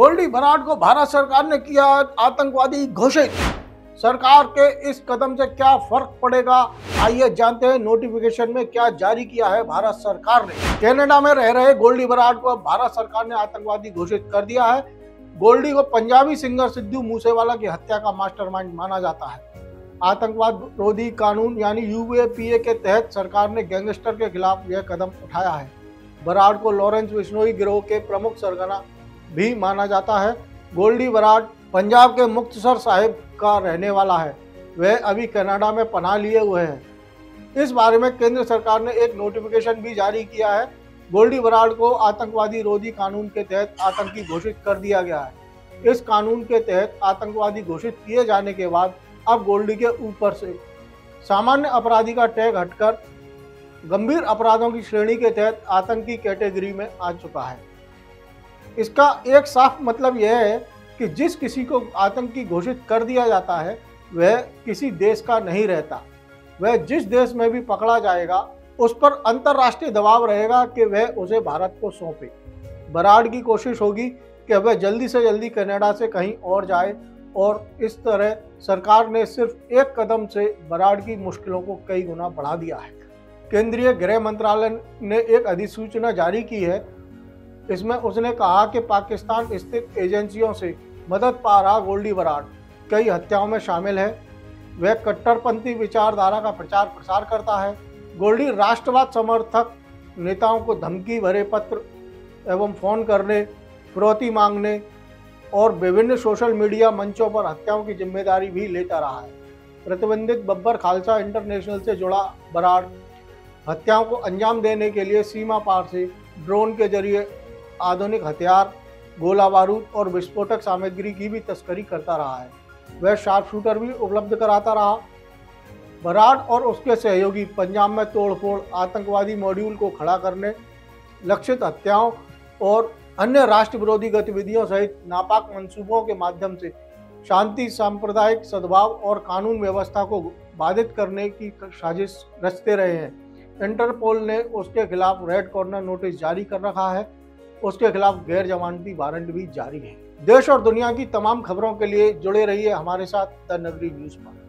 गोल्डी बराड़ को भारत सरकार ने किया आतंकवादी घोषित। सरकार के इस कदम से क्या फर्क पड़ेगा, आइए जानते हैं नोटिफिकेशन में क्या जारी किया है भारत सरकार ने। कनाडा में रह रहे गोल्डी बराड़ को भारत सरकार ने आतंकवादी घोषित कर दिया है। गोल्डी को पंजाबी सिंगर सिद्धू मूसेवाला की हत्या का मास्टरमाइंड माना जाता है। आतंकवाद रोधी कानून यानी यूएपीए के तहत सरकार ने गैंगस्टर के खिलाफ यह कदम उठाया है। बराड़ को लॉरेंस बिश्नोई गिरोह के प्रमुख सरगना भी माना जाता है। गोल्डी बराड़ पंजाब के मुक्तसर साहिब का रहने वाला है। वह अभी कनाडा में पनाह लिए हुए हैं। इस बारे में केंद्र सरकार ने एक नोटिफिकेशन भी जारी किया है। गोल्डी बराड़ को आतंकवादी रोधी कानून के तहत आतंकी घोषित कर दिया गया है। इस कानून के तहत आतंकवादी घोषित किए जाने के बाद अब गोल्डी के ऊपर से सामान्य अपराधी का टैग हटकर गंभीर अपराधों की श्रेणी के तहत आतंकी कैटेगरी में आ चुका है। इसका एक साफ मतलब यह है कि जिस किसी को आतंकी घोषित कर दिया जाता है वह किसी देश का नहीं रहता। वह जिस देश में भी पकड़ा जाएगा उस पर अंतर्राष्ट्रीय दबाव रहेगा कि वह उसे भारत को सौंपे। बराड़ की कोशिश होगी कि वह जल्दी से जल्दी कनाडा से कहीं और जाए और इस तरह सरकार ने सिर्फ एक कदम से बराड़ की मुश्किलों को कई गुना बढ़ा दिया है। केंद्रीय गृह मंत्रालय ने एक अधिसूचना जारी की है। इसमें उसने कहा कि पाकिस्तान स्थित एजेंसियों से मदद पा रहा गोल्डी बराड़ कई हत्याओं में शामिल है। वह कट्टरपंथी विचारधारा का प्रचार प्रसार करता है। गोल्डी राष्ट्रवाद समर्थक नेताओं को धमकी भरे पत्र एवं फ़ोन करने, फिरौती मांगने और विभिन्न सोशल मीडिया मंचों पर हत्याओं की जिम्मेदारी भी लेता रहा है। प्रतिबंधित बब्बर खालसा इंटरनेशनल से जुड़ा बराड़ हत्याओं को अंजाम देने के लिए सीमा पार से ड्रोन के जरिए आधुनिक हथियार, गोला बारूद और विस्फोटक सामग्री की भी तस्करी करता रहा है। वह शार्प शूटर भी उपलब्ध कराता रहा। बराड़ और उसके सहयोगी पंजाब में तोड़फोड़, आतंकवादी मॉड्यूल को खड़ा करने, लक्षित हत्याओं और अन्य राष्ट्र विरोधी गतिविधियों सहित नापाक मंसूबों के माध्यम से शांति, सांप्रदायिक सद्भाव और कानून व्यवस्था को बाधित करने की साजिश रचते रहे हैं। इंटरपोल ने उसके खिलाफ रेड कॉर्नर नोटिस जारी कर रखा है। उसके खिलाफ गैर जमानती वारंट भी जारी है। देश और दुनिया की तमाम खबरों के लिए जुड़े रहिए हमारे साथ द नगरी न्यूज़ पर।